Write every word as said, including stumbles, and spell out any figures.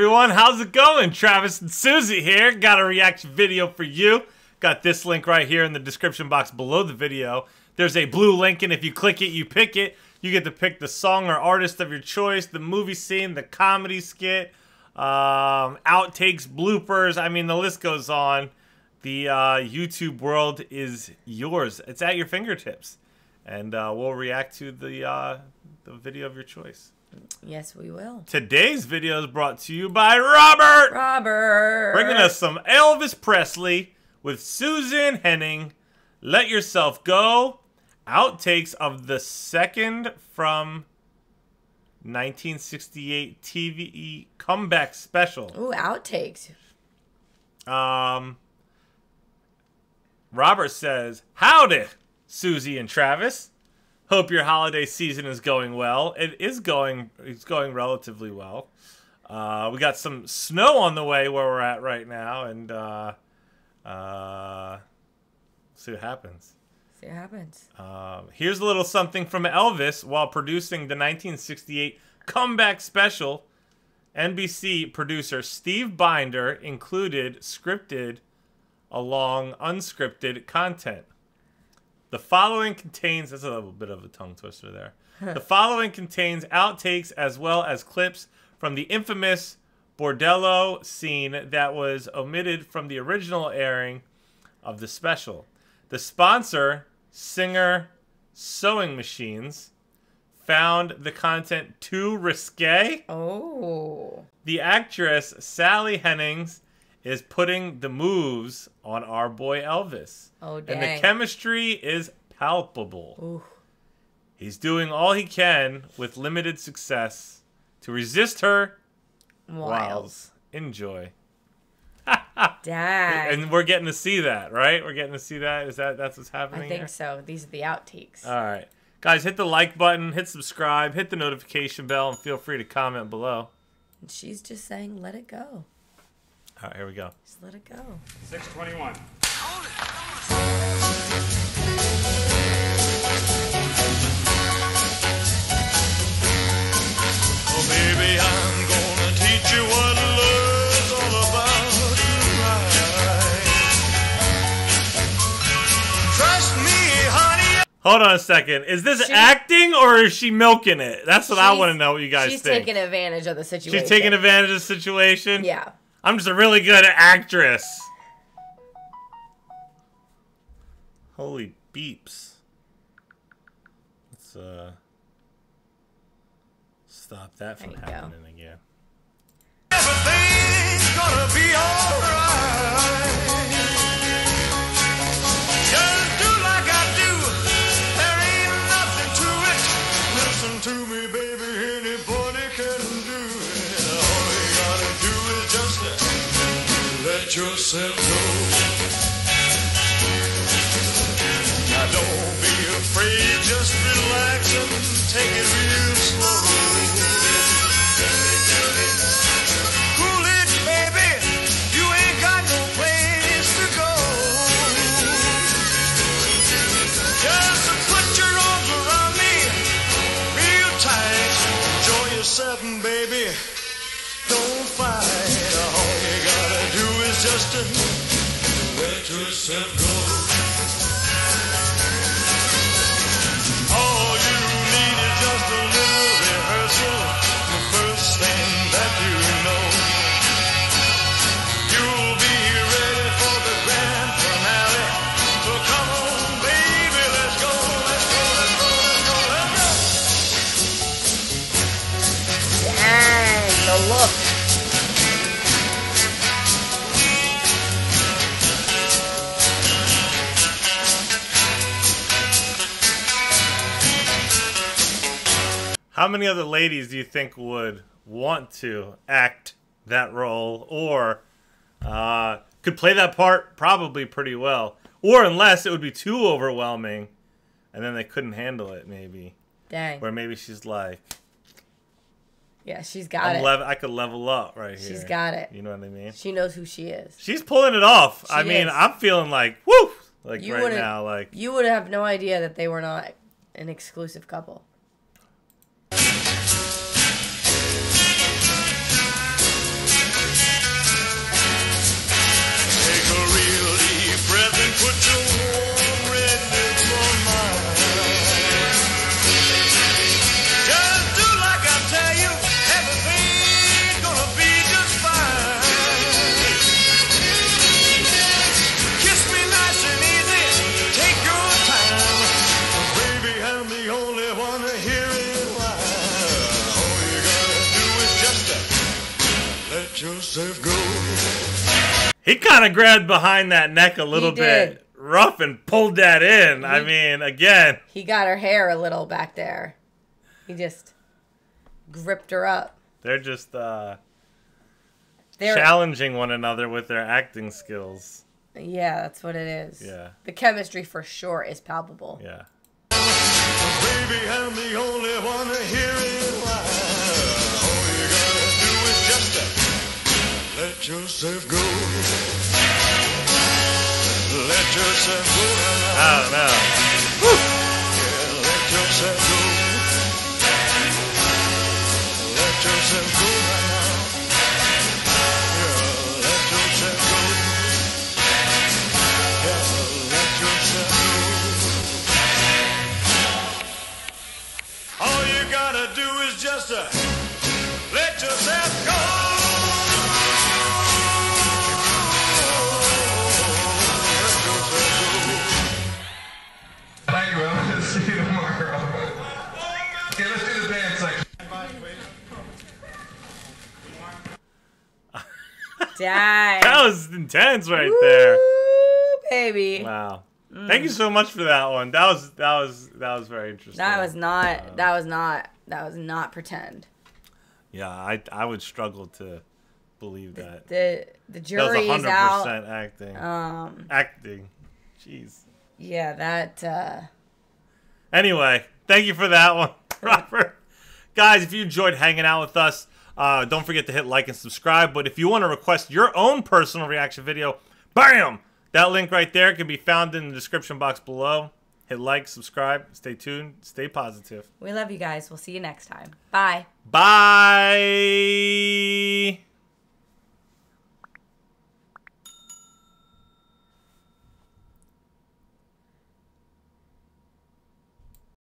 everyone, how's it going? Travis and Susie here. Got a reaction video for you. Got this link right here in the description box below the video. There's a blue link, and if you click it, you pick it. You get to pick the song or artist of your choice, the movie scene, the comedy skit, um, outtakes, bloopers. I mean, the list goes on. The uh, YouTube world is yours. It's at your fingertips. And uh, we'll react to the, uh, the video of your choice. Yes, we will. Today's video is brought to you by Robert. Robert. Bringing us some Elvis Presley with Susan Henning. Let Yourself Go. Outtakes of the second from nineteen sixty-eight T V comeback special. Ooh, outtakes. Um, Robert says, "Howdy, Susie and Travis. Hope your holiday season is going well." It is going, it's going relatively well. Uh, we got some snow on the way where we're at right now, and uh, uh, see what happens. See what happens. Um, here's a little something from Elvis while producing the nineteen sixty-eight comeback special. N B C producer Steve Binder included scripted along unscripted content. The following contains, that's a little bit of a tongue twister there. The following contains outtakes as well as clips from the infamous Bordello scene that was omitted from the original airing of the special. The sponsor, Singer Sewing Machines, found the content too risque. Oh. The actress, Sally Hennings, is putting the moves on our boy Elvis. Oh, dang. And the chemistry is palpable. Ooh. He's doing all he can with limited success to resist her wiles. Enjoy. Dang. And we're getting to see that, right? We're getting to see that. Is that that's what's happening? I think here? So. These are the outtakes. All right. Guys, hit the like button, hit subscribe, hit the notification bell, and feel free to comment below. And she's just saying, let it go. All right, here we go. Just let it go. six twenty-one. Oh, baby, I'm gonna teach you what love's all about. Right. Trust me, honey. Hold on a second. Is this she, acting or is she milking it? That's what I want to know what you guys she's think. She's taking advantage of the situation. She's taking advantage of the situation? Yeah. I'm just a really good actress. Holy beeps. Let's uh stop that from happening again. Everything's gonna be alright. Just do like I do. There ain't nothing to it. Listen to me, baby. Anybody can do it. All you gotta do is just let yourself go. Now don't be afraid, just relax and take it real slow. Cool it, baby, you ain't got no place to go. Just put your arms around me real tight. Enjoy yourself, baby, don't fight. All you gotta do is just let yourself go. All you need is just a little rehearsal. The first thing that you know, you'll be ready for the grand finale. So come on, baby, let's go, let's go, let's go, let's go, let's go. Dang, the look. How many other ladies do you think would want to act that role, or uh, could play that part probably pretty well, or unless it would be too overwhelming and then they couldn't handle it maybe. Dang. Or maybe she's like... Yeah, she's got it. I could level up right here. She's got it. You know what I mean? She knows who she is. She's pulling it off. She I mean, is. I'm feeling like, woo! Like you right now. like You would have no idea that they were not an exclusive couple. He kind of grabbed behind that neck a little bit rough and pulled that in. He, I mean, again. He got her hair a little back there. He just gripped her up. They're just uh, They're, challenging one another with their acting skills. Yeah, that's what it is. Yeah. The chemistry for sure is palpable. Yeah. Baby, I'm the only one to hear it loud. All you gotta do is just uh, let yourself go. Let yourself go. Now. I don't know. Woo. Yeah, let yourself go. Let yourself go. Now. Yeah, let yourself go. Yeah, let yourself go. All you gotta do is just uh, let yourself go. Thank you, Elvis. See you tomorrow. Okay, let's do the band section. Dang. That was intense right Woo, there. Baby. Wow. Mm. Thank you so much for that one. That was that was that was very interesting. That was not uh, that was not that was not pretend. Yeah, I I would struggle to believe that. The the, the jury is out. That was one hundred percent acting. Um, acting. Jeez. Yeah, that uh Anyway, thank you for that one, Robert. Guys, if you enjoyed hanging out with us, uh don't forget to hit like and subscribe, but if you want to request your own personal reaction video, bam. That link right there can be found in the description box below. Hit like, subscribe, stay tuned, stay positive. We love you guys. We'll see you next time. Bye. Bye.